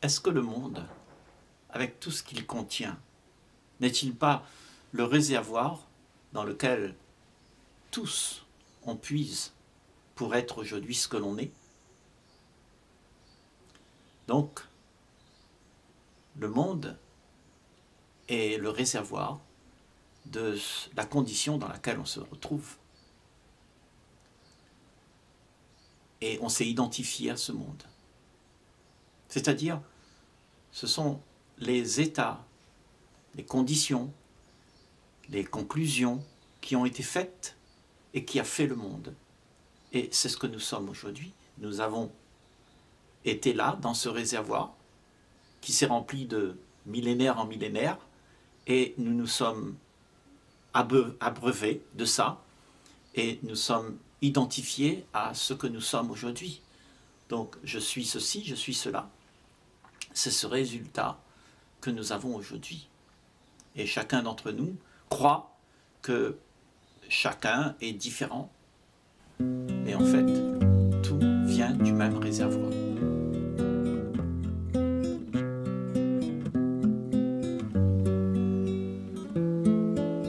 Est-ce que le monde, avec tout ce qu'il contient, n'est-il pas le réservoir dans lequel tous on puise pour être aujourd'hui ce que l'on est? Donc, le monde est le réservoir de la condition dans laquelle on se retrouve. Et on s'est identifié à ce monde. C'est-à-dire, ce sont les états, les conditions, les conclusions qui ont été faites et qui a fait le monde. Et c'est ce que nous sommes aujourd'hui. Nous avons été là, dans ce réservoir, qui s'est rempli de millénaire en millénaire, et nous nous sommes abreuvés de ça, et nous sommes identifiés à ce que nous sommes aujourd'hui. Donc, je suis ceci, je suis cela. C'est ce résultat que nous avons aujourd'hui. Et chacun d'entre nous croit que chacun est différent. Et en fait, tout vient du même réservoir.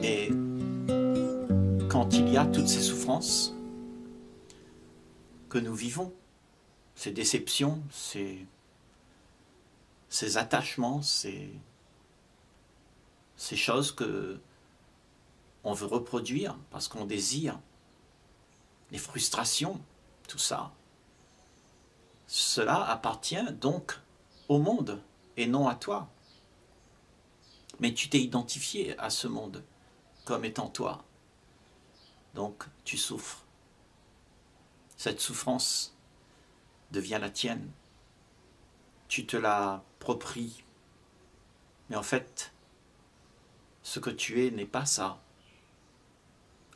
Et quand il y a toutes ces souffrances que nous vivons, ces déceptions, ces attachements, ces choses que on veut reproduire parce qu'on désire, les frustrations, tout ça, cela appartient donc au monde et non à toi. Mais tu t'es identifié à ce monde comme étant toi. Donc tu souffres. Cette souffrance devient la tienne. Tu te l'appropries. Mais en fait, ce que tu es n'est pas ça.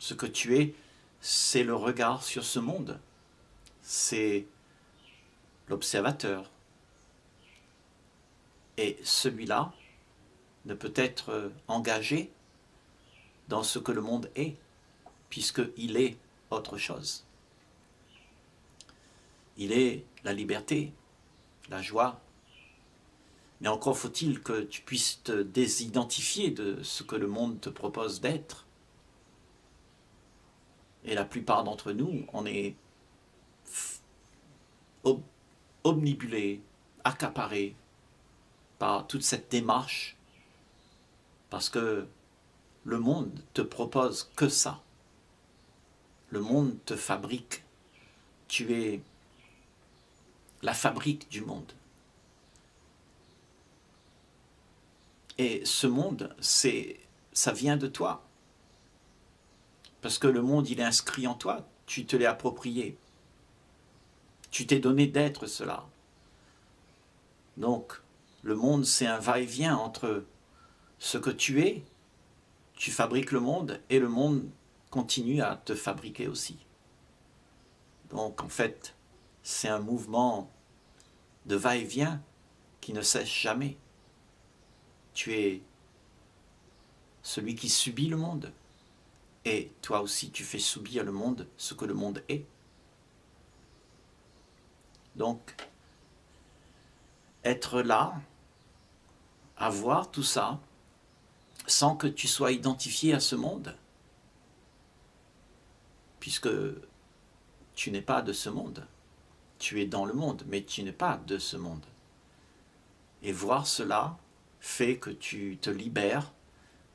Ce que tu es, c'est le regard sur ce monde. C'est l'observateur. Et celui-là ne peut être engagé dans ce que le monde est, puisqu'il est autre chose. Il est la liberté, la joie. Mais encore faut-il que tu puisses te désidentifier de ce que le monde te propose d'être. Et la plupart d'entre nous, on est omnibulés, accaparés par toute cette démarche, parce que le monde te propose que ça. Le monde te fabrique. Tu es la fabrique du monde. Et ce monde, ça vient de toi. Parce que le monde, il est inscrit en toi, tu te l'es approprié. Tu t'es donné d'être cela. Donc, le monde, c'est un va-et-vient entre ce que tu es, tu fabriques le monde, et le monde continue à te fabriquer aussi. Donc, en fait, c'est un mouvement de va-et-vient qui ne cesse jamais. Tu es celui qui subit le monde. Et toi aussi, tu fais subir le monde, ce que le monde est. Donc, être là, avoir tout ça, sans que tu sois identifié à ce monde, puisque tu n'es pas de ce monde. Tu es dans le monde, mais tu n'es pas de ce monde. Et voir cela fait que tu te libères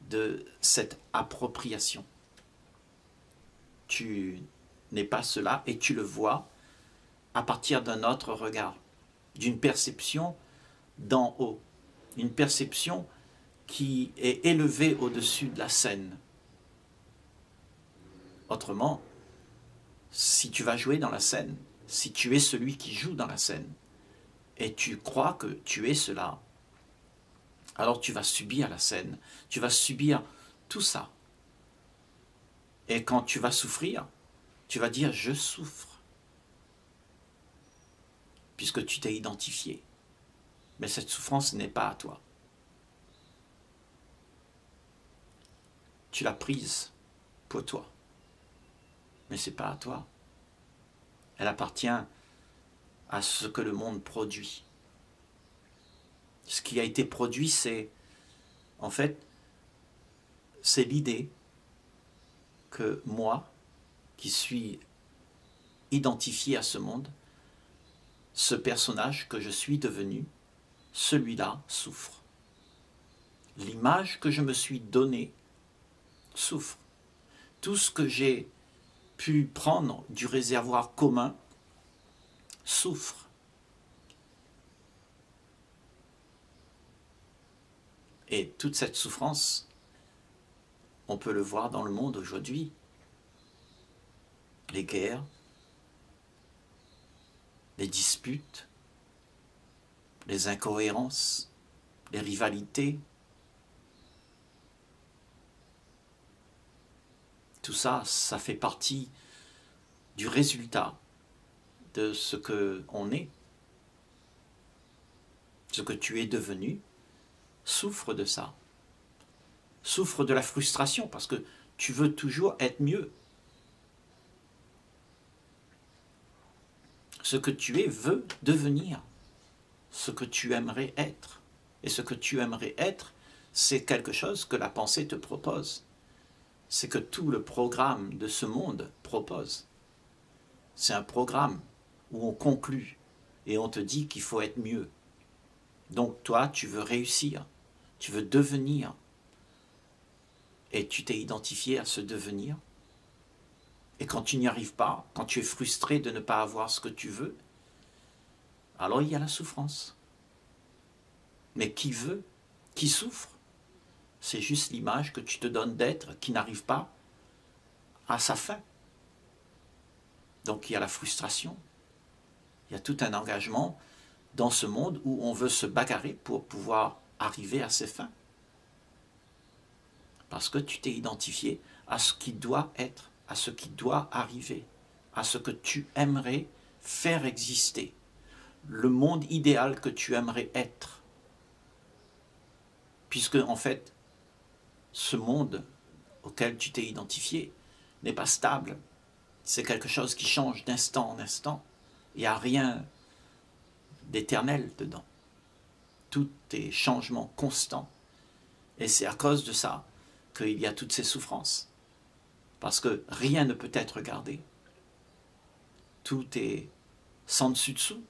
de cette appropriation. Tu n'es pas cela et tu le vois à partir d'un autre regard, d'une perception d'en haut, une perception qui est élevée au-dessus de la scène. Autrement, si tu vas jouer dans la scène, si tu es celui qui joue dans la scène et tu crois que tu es cela, alors tu vas subir la scène, tu vas subir tout ça. Et quand tu vas souffrir, tu vas dire « je souffre » puisque tu t'es identifié. Mais cette souffrance n'est pas à toi. Tu l'as prise pour toi, mais ce n'est pas à toi. Elle appartient à ce que le monde produit. qui a été produit, c'est en fait, c'est l'idée que moi, qui suis identifié à ce monde, ce personnage que je suis devenu, celui-là souffre. L'image que je me suis donnée souffre. Tout ce que j'ai pu prendre du réservoir commun souffre. Et toute cette souffrance, on peut le voir dans le monde aujourd'hui. Les guerres, les disputes, les incohérences, les rivalités. Tout ça, ça fait partie du résultat de ce que on est. Ce que tu es devenu souffre de ça. Souffre de la frustration parce que tu veux toujours être mieux. Ce que tu es veut devenir ce que tu aimerais être. Et ce que tu aimerais être, c'est quelque chose que la pensée te propose. C'est que tout le programme de ce monde propose. C'est un programme où on conclut et on te dit qu'il faut être mieux. Donc toi, tu veux réussir, tu veux devenir. Et tu t'es identifié à ce devenir. Et quand tu n'y arrives pas, quand tu es frustré de ne pas avoir ce que tu veux, alors il y a la souffrance. Mais qui veut, qui souffre, c'est juste l'image que tu te donnes d'être qui n'arrive pas à sa fin. Donc il y a la frustration. Il y a tout un engagement dans ce monde où on veut se bagarrer pour pouvoir arriver à ses fins. Parce que tu t'es identifié à ce qui doit être, à ce qui doit arriver, à ce que tu aimerais faire exister. Le monde idéal que tu aimerais être. Puisque, en fait, ce monde auquel tu t'es identifié n'est pas stable. C'est quelque chose qui change d'instant en instant. Il n'y a rien d'éternel dedans. Tout est changement constant. Et c'est à cause de ça qu'il y a toutes ces souffrances. Parce que rien ne peut être gardé. Tout est sans dessus-dessous.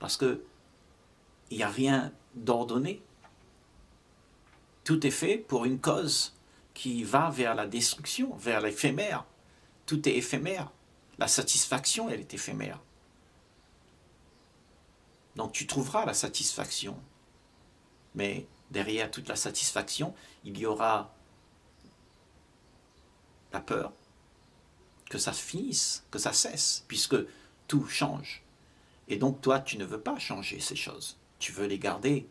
Parce qu'il n'y a rien d'ordonné. Tout est fait pour une cause qui va vers la destruction, vers l'éphémère. Tout est éphémère. La satisfaction, elle est éphémère. Donc tu trouveras la satisfaction. Mais derrière toute la satisfaction, il y aura la peur que ça finisse, que ça cesse, puisque tout change. Et donc, toi, tu ne veux pas changer ces choses. Tu veux les garder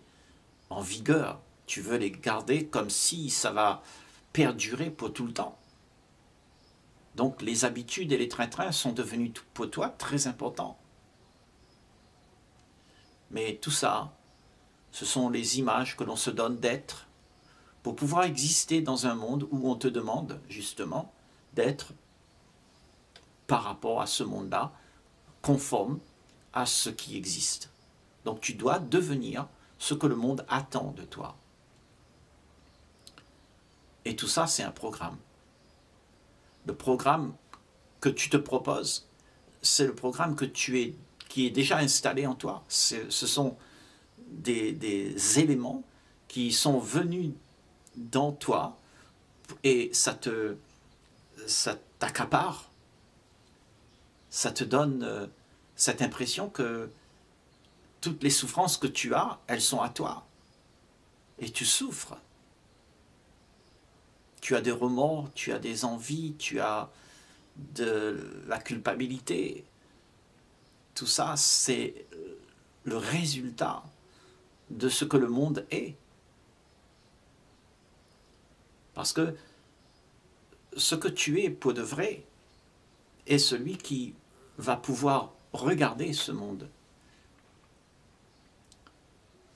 en vigueur. Tu veux les garder comme si ça va perdurer pour tout le temps. Donc, les habitudes et les trains-trains sont devenus pour toi très importants. Mais tout ça, ce sont les images que l'on se donne d'être pour pouvoir exister dans un monde où on te demande, justement, d'être par rapport à ce monde-là, conforme à ce qui existe. Donc tu dois devenir ce que le monde attend de toi. Et tout ça, c'est un programme. Le programme que tu te proposes, c'est le programme que tu es, qui est déjà installé en toi. Ce sont des éléments qui sont venus dans toi et ça t'accapare, ça te donne cette impression que toutes les souffrances que tu as, elles sont à toi. Et tu souffres. Tu as des remords, tu as des envies, tu as de la culpabilité. Tout ça, c'est le résultat de ce que le monde est. Parce que ce que tu es pour de vrai est celui qui va pouvoir regarder ce monde,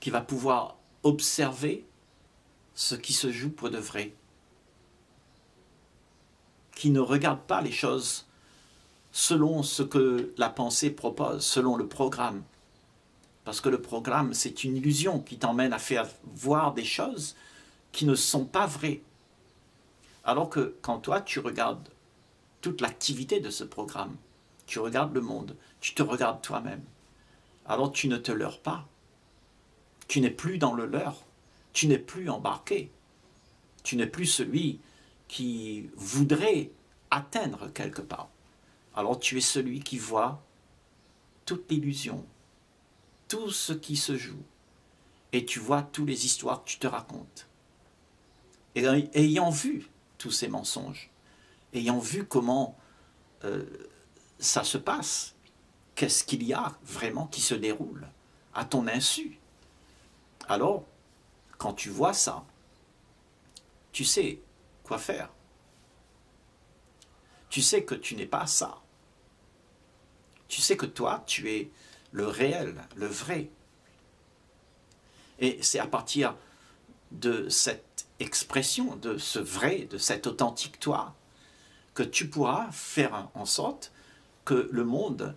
qui va pouvoir observer ce qui se joue pour de vrai, qui ne regarde pas les choses selon ce que la pensée propose, selon le programme, Parce que le programme, c'est une illusion qui t'emmène à faire voir des choses qui ne sont pas vraies. Alors que quand toi, tu regardes toute l'activité de ce programme, tu regardes le monde, tu te regardes toi-même, alors tu ne te leurres pas. Tu n'es plus dans le leurre, tu n'es plus embarqué, tu n'es plus celui qui voudrait atteindre quelque part. Alors tu es celui qui voit toute l'illusion, tout ce qui se joue, et tu vois toutes les histoires que tu te racontes. Et ayant vu tous ces mensonges, ayant vu comment ça se passe, qu'est-ce qu'il y a vraiment qui se déroule à ton insu? Alors, quand tu vois ça, tu sais quoi faire. Tu sais que tu n'es pas ça. Tu sais que toi, tu es le réel, le vrai. Et c'est à partir de cette expression, de ce vrai, de cet authentique toi, que tu pourras faire en sorte que le monde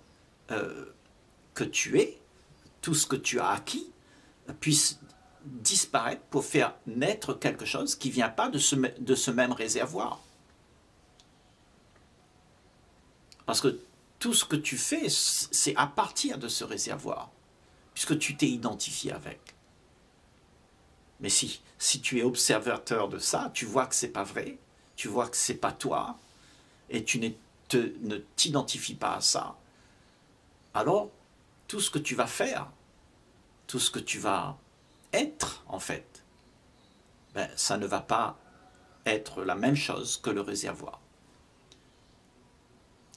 que tu es, tout ce que tu as acquis, puisse disparaître pour faire naître quelque chose qui ne vient pas de ce même réservoir. Parce que tout ce que tu fais, c'est à partir de ce réservoir, puisque tu t'es identifié avec. Mais si tu es observateur de ça, tu vois que ce n'est pas vrai, tu vois que ce n'est pas toi, et tu ne t'identifies pas à ça, alors tout ce que tu vas faire, tout ce que tu vas être, en fait, ben, ça ne va pas être la même chose que le réservoir.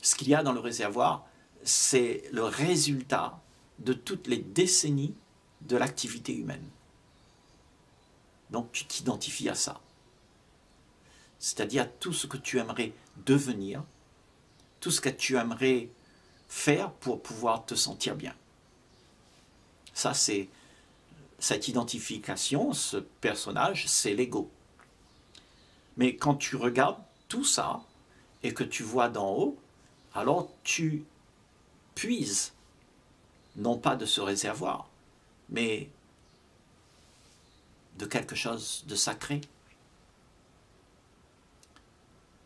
Ce qu'il y a dans le réservoir, c'est le résultat de toutes les décennies de l'activité humaine. Donc tu t'identifies à ça. C'est-à-dire à tout ce que tu aimerais devenir, tout ce que tu aimerais faire pour pouvoir te sentir bien. Ça, c'est cette identification, ce personnage, c'est l'ego. Mais quand tu regardes tout ça et que tu vois d'en haut, alors tu puises, non pas de ce réservoir, mais de quelque chose de sacré,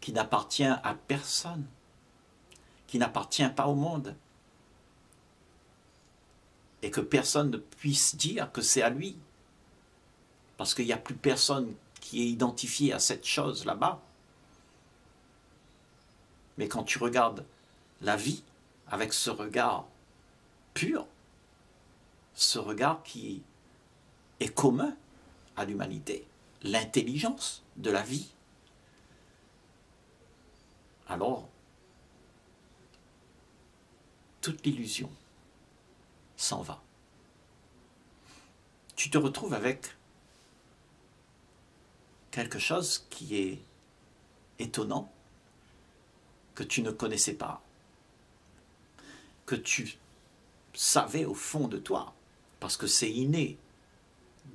qui n'appartient à personne, qui n'appartient pas au monde, et que personne ne puisse dire que c'est à lui, parce qu'il n'y a plus personne qui est identifié à cette chose là-bas. Mais quand tu regardes la vie avec ce regard pur, ce regard qui est commun à l'humanité, l'intelligence de la vie, alors toute l'illusion s'en va. Tu te retrouves avec quelque chose qui est étonnant, que tu ne connaissais pas, que tu savais au fond de toi, parce que c'est inné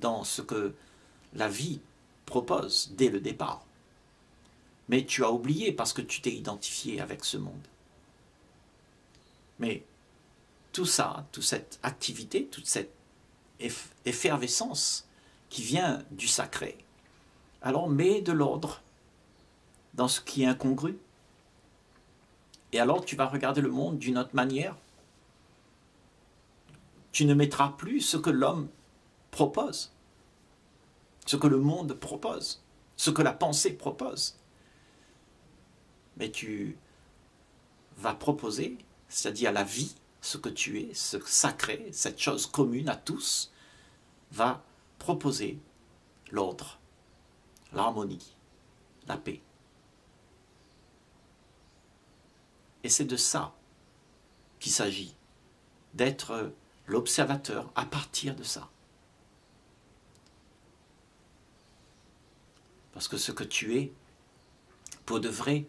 dans ce que la vie propose dès le départ. Mais tu as oublié parce que tu t'es identifié avec ce monde. Mais tout ça, toute cette activité, toute cette effervescence qui vient du sacré, alors mets de l'ordre dans ce qui est incongru. Et alors tu vas regarder le monde d'une autre manière. Tu ne mettras plus ce que l'homme propose, ce que le monde propose, ce que la pensée propose. Mais tu vas proposer, c'est-à-dire la vie, ce que tu es, ce sacré, cette chose commune à tous, va proposer l'ordre, l'harmonie, la paix. Et c'est de ça qu'il s'agit, d'être l'observateur à partir de ça. Parce que ce que tu es, pour de vrai,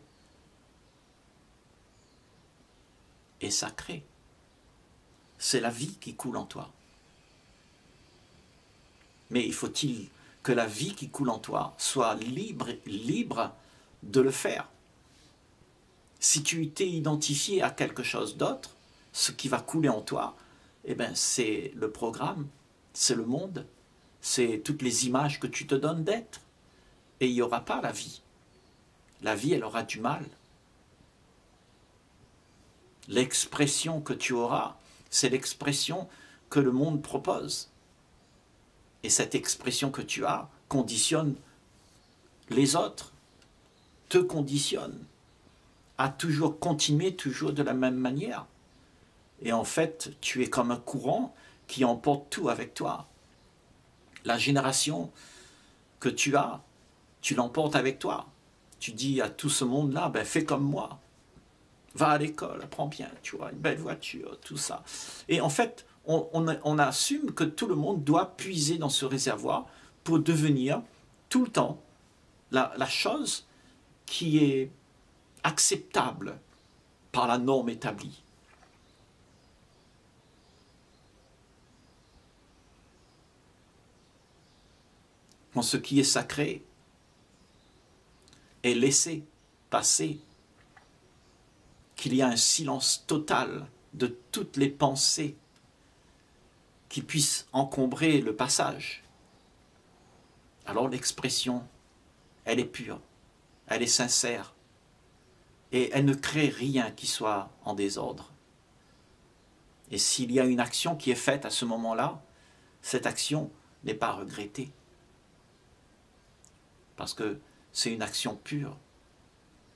est sacré. C'est la vie qui coule en toi. Mais faut-il que la vie qui coule en toi soit libre de le faire. Si tu t'es identifié à quelque chose d'autre, ce qui va couler en toi eh ben, c'est le programme, c'est le monde, c'est toutes les images que tu te donnes d'être. Et il n'y aura pas la vie. La vie, elle aura du mal. L'expression que tu auras, c'est l'expression que le monde propose. Et cette expression que tu as conditionne les autres, te conditionne à toujours continuer, toujours de la même manière. Et en fait, tu es comme un courant qui emporte tout avec toi. La génération que tu as, tu l'emportes avec toi. Tu dis à tout ce monde-là, ben, fais comme moi. Va à l'école, apprends bien, tu vois, une belle voiture, tout ça. Et en fait, on assume que tout le monde doit puiser dans ce réservoir pour devenir tout le temps la chose qui est acceptable par la norme établie. Quand ce qui est sacré est laissé passer, qu'il y a un silence total de toutes les pensées qui puissent encombrer le passage, alors l'expression, elle est pure, elle est sincère, et elle ne crée rien qui soit en désordre. Et s'il y a une action qui est faite à ce moment-là, cette action n'est pas regrettée, parce que c'est une action pure,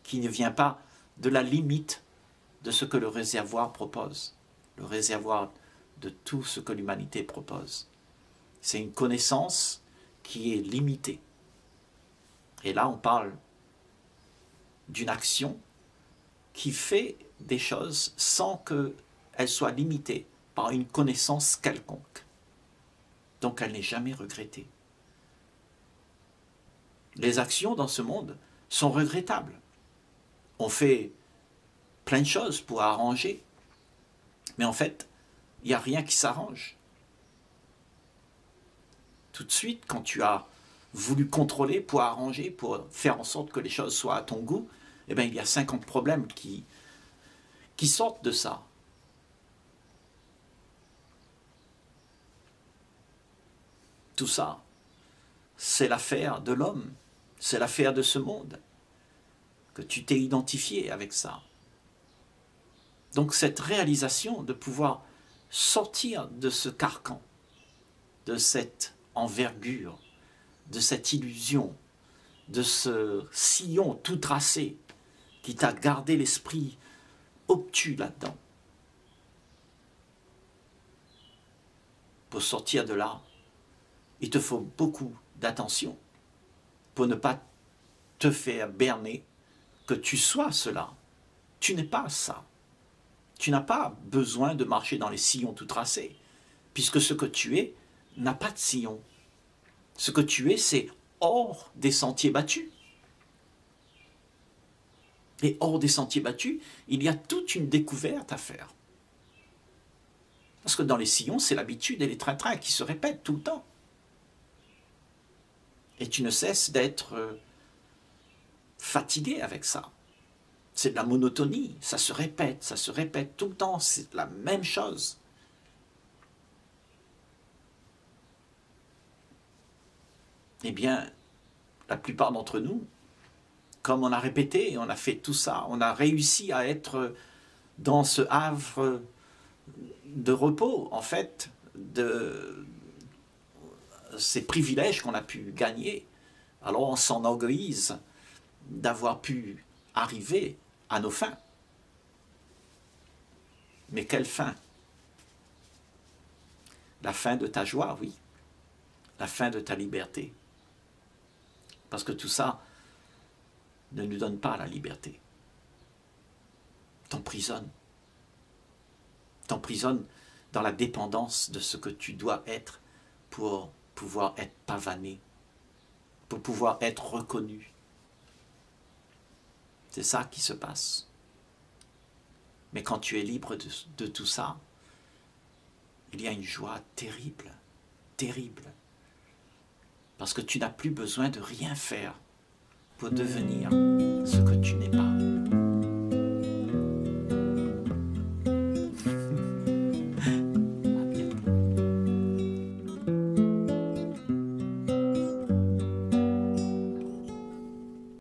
qui ne vient pas de la limite de ce que le réservoir propose, le réservoir de tout ce que l'humanité propose. C'est une connaissance qui est limitée. Et là, on parle d'une action qui fait des choses sans qu'elle soit limitée par une connaissance quelconque. Donc elle n'est jamais regrettée. Les actions dans ce monde sont regrettables. On fait plein de choses pour arranger, mais en fait, il n'y a rien qui s'arrange. Tout de suite, quand tu as voulu contrôler pour arranger, pour faire en sorte que les choses soient à ton goût, eh bien, il y a 50 problèmes qui sortent de ça. Tout ça, c'est l'affaire de l'homme, c'est l'affaire de ce monde, que tu t'es identifié avec ça. Donc cette réalisation de pouvoir sortir de ce carcan, de cette envergure, de cette illusion, de ce sillon tout tracé qui t'a gardé l'esprit obtus là-dedans. Pour sortir de là, il te faut beaucoup d'attention pour ne pas te faire berner que tu sois cela. Tu n'es pas ça. Tu n'as pas besoin de marcher dans les sillons tout tracés, puisque ce que tu es n'a pas de sillon. Ce que tu es, c'est hors des sentiers battus. Et hors des sentiers battus, il y a toute une découverte à faire. Parce que dans les sillons, c'est l'habitude et les trains-trains qui se répètent tout le temps. Et tu ne cesses d'être fatigué avec ça. C'est de la monotonie, ça se répète tout le temps, c'est la même chose. Eh bien, la plupart d'entre nous, comme on a répété, on a fait tout ça, on a réussi à être dans ce havre de repos, en fait, de ces privilèges qu'on a pu gagner. Alors on s'enorgueillise d'avoir pu arriver à nos fins. Mais quelle fin? La fin de ta joie, oui. La fin de ta liberté. Parce que tout ça ne nous donne pas la liberté. T'emprisonne. T'emprisonne dans la dépendance de ce que tu dois être pour pouvoir être pavané, pour pouvoir être reconnu. C'est ça qui se passe. Mais quand tu es libre de tout ça, il y a une joie terrible, terrible. Parce que tu n'as plus besoin de rien faire pour devenir ce que tu n'es pas.